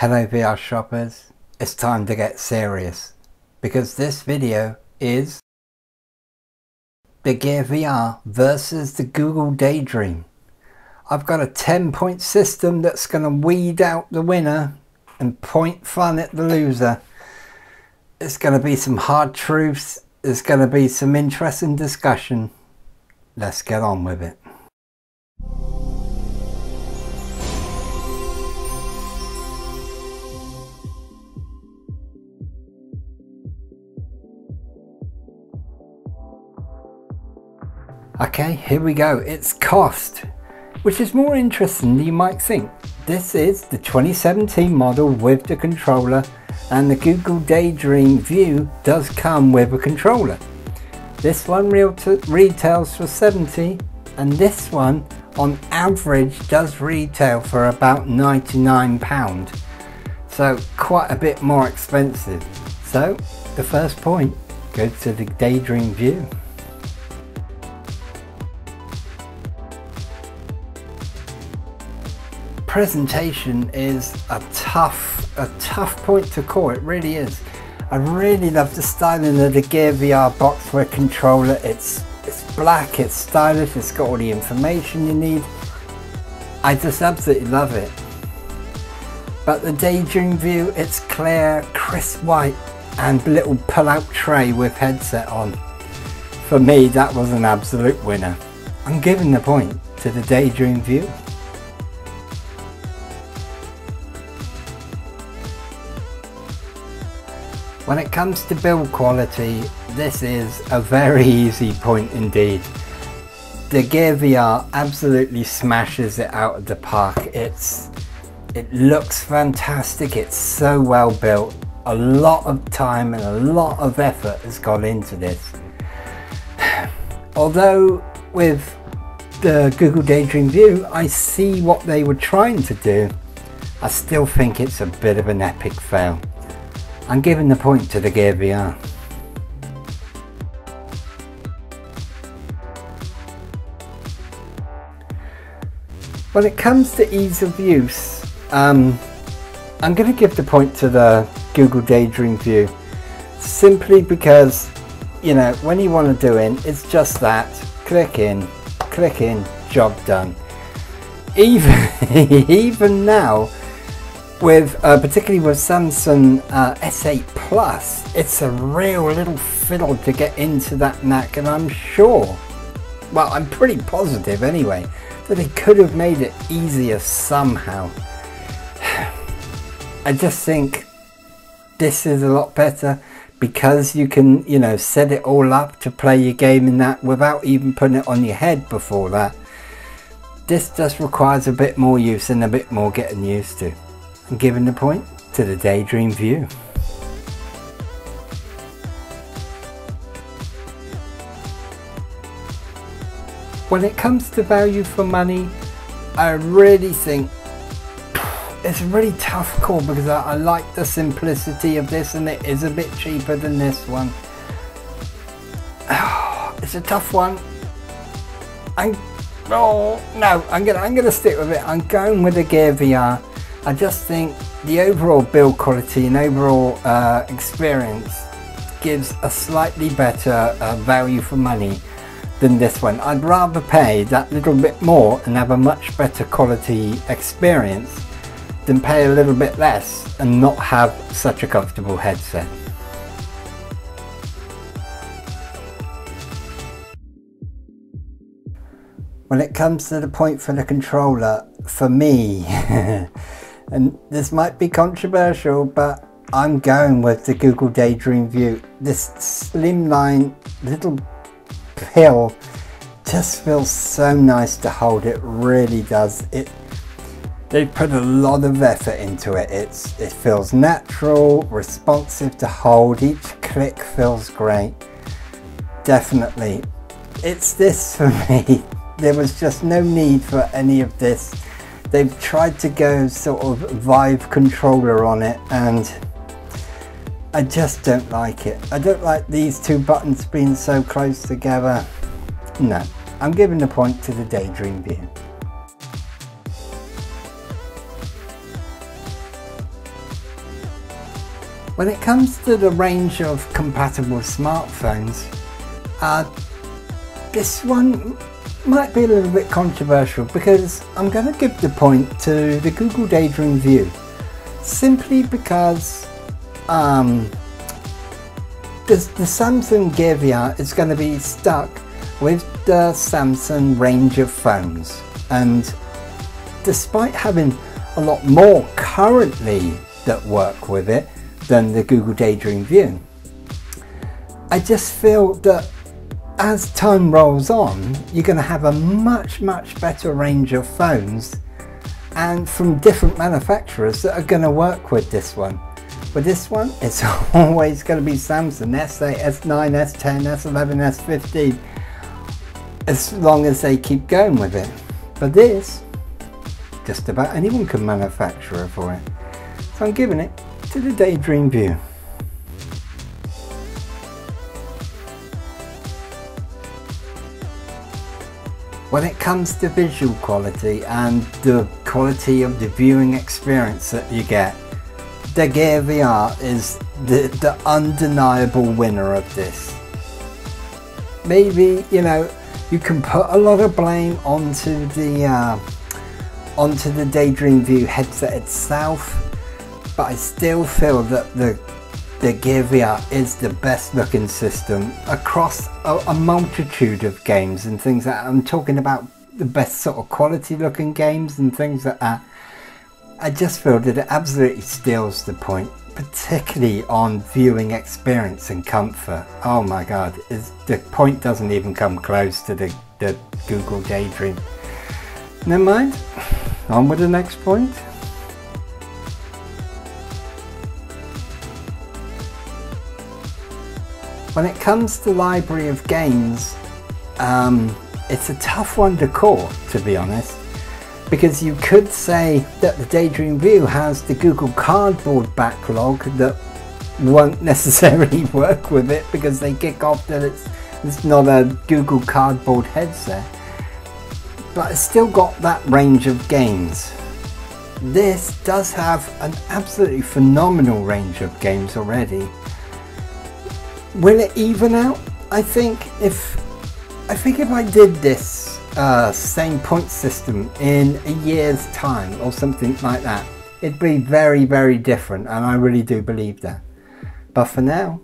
Hello VR shoppers, it's time to get serious because this video is the Gear VR versus the Google Daydream. I've got a 10-point system that's going to weed out the winner and point fun at the loser. It's going to be some hard truths, there's going to be some interesting discussion. Let's get on with it. Okay, here we go, it's cost, which is more interesting than you might think. This is the 2017 model with the controller, and the Google Daydream View does come with a controller. This one retails for $70, and this one on average does retail for about £99, so quite a bit more expensive. So the first point goes to the Daydream View. Presentation is a tough point to call, it really is. I really love the styling of the Gear VR boxware controller. It's black, it's stylish, it's got all the information you need. I just absolutely love it. But the Daydream View, it's clear, crisp white, and little pull-out tray with headset on. For me, that was an absolute winner. I'm giving the point to the Daydream View. When it comes to build quality, this is a very easy point indeed. The Gear VR absolutely smashes it out of the park. It looks fantastic, it's so well built. A lot of time and a lot of effort has gone into this. Although with the Google Daydream View, I see what they were trying to do, I still think it's a bit of an epic fail. I'm giving the point to the Gear VR. When it comes to ease of use, I'm going to give the point to the Google Daydream View, simply because, you know, when you want to do it, it's just that, click in, job done. Even now, particularly with Samsung S8 Plus, it's a real little fiddle to get into that knack, and I'm sure, well, I'm pretty positive anyway, that they could have made it easier somehow. I just think this is a lot better because you can, you know, set it all up to play your game in that without even putting it on your head before that. This just requires a bit more use and a bit more getting used to. And giving the point to the Daydream View. When it comes to value for money, I really think it's a really tough call because I like the simplicity of this, and it is a bit cheaper than this one. Oh, it's a tough one. I'm gonna stick with it. I'm going with the Gear VR. I just think the overall build quality and overall experience gives a slightly better value for money than this one. I'd rather pay that little bit more and have a much better quality experience than pay a little bit less and not have such a comfortable headset. When it comes to the point for the controller, for me, and this might be controversial, but I'm going with the Google Daydream View. This slimline little pill just feels so nice to hold, it really does. They put a lot of effort into it. It feels natural, responsive to hold, each click feels great. Definitely, it's this for me. There was just no need for any of this. They've tried to go sort of Vive controller on it, and I just don't like it. I don't like these two buttons being so close together. No, I'm giving the point to the Daydream View. When it comes to the range of compatible smartphones, this one might be a little bit controversial because I'm going to give the point to the Google Daydream View, simply because the Samsung Gear VR is going to be stuck with the Samsung range of phones, and despite having a lot more currently that work with it than the Google Daydream View, I just feel that as time rolls on, you're going to have a much better range of phones, and from different manufacturers that are going to work with this one. But this one, it's always going to be Samsung S8, S9, S10, S11, S15, as long as they keep going with it. But this, just about anyone can manufacture it for it. So I'm giving it to the Daydream View. When it comes to visual quality and the quality of the viewing experience that you get, the Gear VR is the undeniable winner of this. Maybe, you know, you can put a lot of blame onto the Daydream View headset itself, but I still feel that the Gear VR is the best looking system across a multitude of games and things like that. I'm talking about the best sort of quality looking games and things like that. I just feel that it absolutely steals the point, particularly on viewing experience and comfort. Oh my god, the point doesn't even come close to the Google Daydream. Never mind, on with the next point. When it comes to library of games, it's a tough one to call, to be honest, because you could say that the Daydream View has the Google Cardboard backlog that won't necessarily work with it because they kick off that it's not a Google Cardboard headset, but it's still got that range of games. This does have an absolutely phenomenal range of games already. Will it even out? I think if I did this same point system in a year's time or something like that, it'd be very different, and I really do believe that. But for now,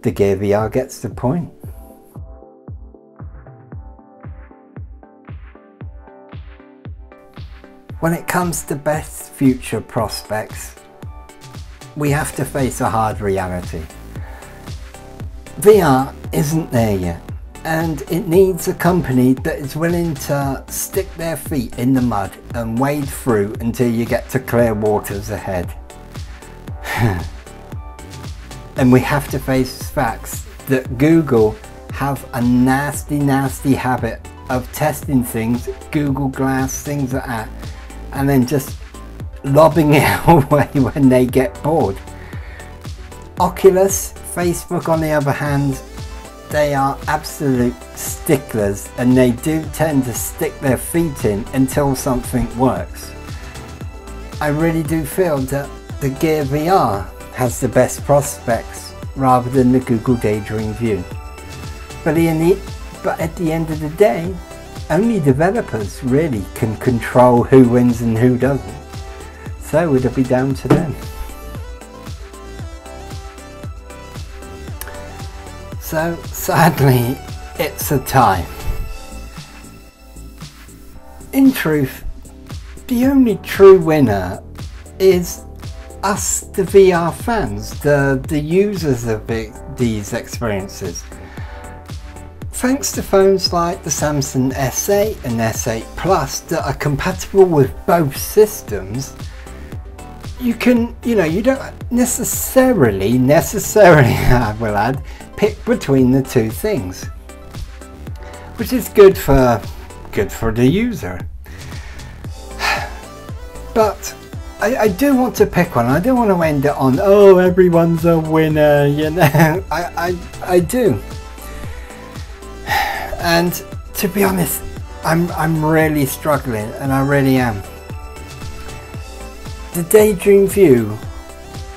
the Gear VR gets the point. When it comes to best future prospects, we have to face a hard reality. VR isn't there yet, and it needs a company that is willing to stick their feet in the mud and wade through until you get to clear waters ahead. And we have to face facts that Google have a nasty habit of testing things, Google Glass, things like that, and then just lobbing it away when they get bored. Oculus, Facebook, on the other hand, they are absolute sticklers, and they do tend to stick their feet in until something works. I really do feel that the Gear VR has the best prospects rather than the Google Daydream View. But at the end of the day, only developers really can control who wins and who doesn't. So it'll be down to them. So sadly, it's a tie. In truth, the only true winner is us, the VR fans, the users of these experiences. Thanks to phones like the Samsung S8 and S8 Plus that are compatible with both systems, you can, you know, you don't necessarily, I will add, pick between the two things, which is good for the user. But I do want to pick one. I don't want to end it on, oh, everyone's a winner, you know. I do, and to be honest, I'm really struggling, and I really am. The Daydream View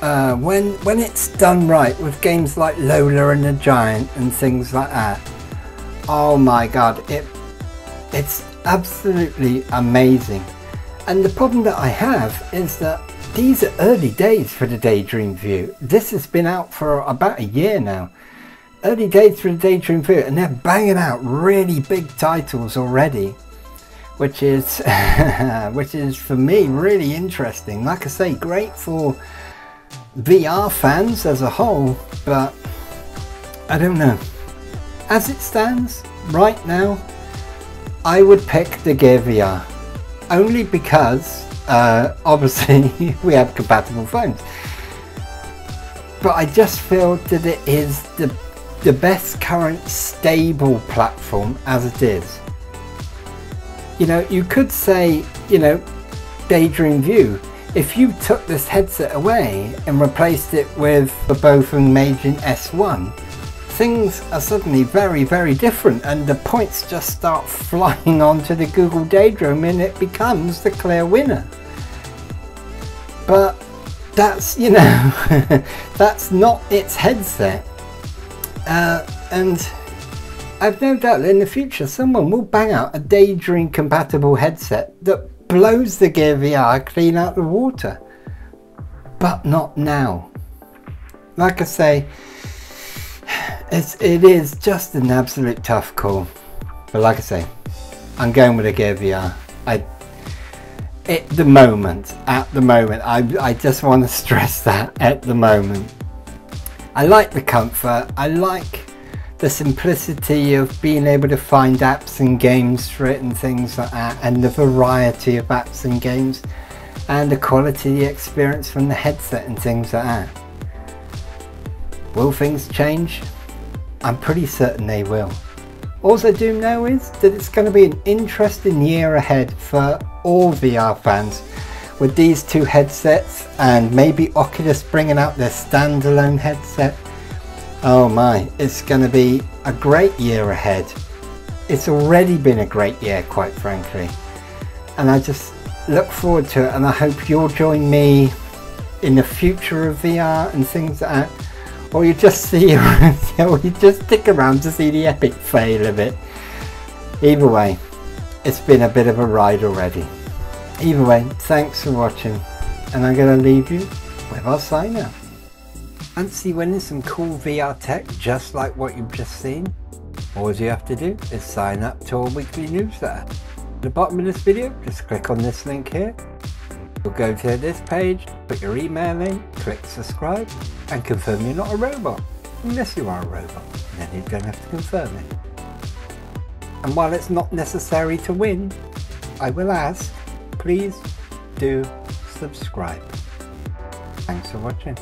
when it's done right with games like Lola and the Giant and things like that, oh my god, it's absolutely amazing. And the problem that I have is that these are early days for the Daydream View. This has been out for about a year now. Early days for the Daydream View, and they're banging out really big titles already, which is which is for me really interesting. Like I say, great for VR fans as a whole, but I don't know. As it stands right now, I would pick the Gear VR, only because obviously we have compatible phones, but I just feel that it is the best current stable platform as it is. You know, you could say, you know, Daydream View, if you took this headset away and replaced it with the Bofan Majin S1, things are suddenly very, very different, and the points just start flying onto the Google Daydream and it becomes the clear winner. But that's, you know, that's not its headset. And I've no doubt that in the future someone will bang out a Daydream compatible headset that blows the Gear VR clean out the water, but not now. Like I say, it is just an absolute tough call, but like I say, I'm going with a Gear VR. At the moment, I just want to stress that at the moment. I like the comfort, I like the simplicity of being able to find apps and games for it and things like that, and the variety of apps and games, and the quality of the experience from the headset and things like that. Will things change? I'm pretty certain they will. All I do know is that it's going to be an interesting year ahead for all VR fans, with these two headsets and maybe Oculus bringing out their standalone headset. Oh my, it's going to be a great year ahead. It's already been a great year, quite frankly, and I just look forward to it, and I hope you'll join me in the future of VR and things like that, or you just stick around to see the epic fail of it. Either way, it's been a bit of a ride already. Either way, thanks for watching, and I'm going to leave you with our sign out. Fancy winning some cool VR tech just like what you've just seen? All you have to do is sign up to our weekly newsletter. At the bottom of this video, just click on this link here. You'll go to this page, put your email in, click subscribe, and confirm you're not a robot. Unless you are a robot, then you don't have to confirm it. And while it's not necessary to win, I will ask, please do subscribe. Thanks for watching.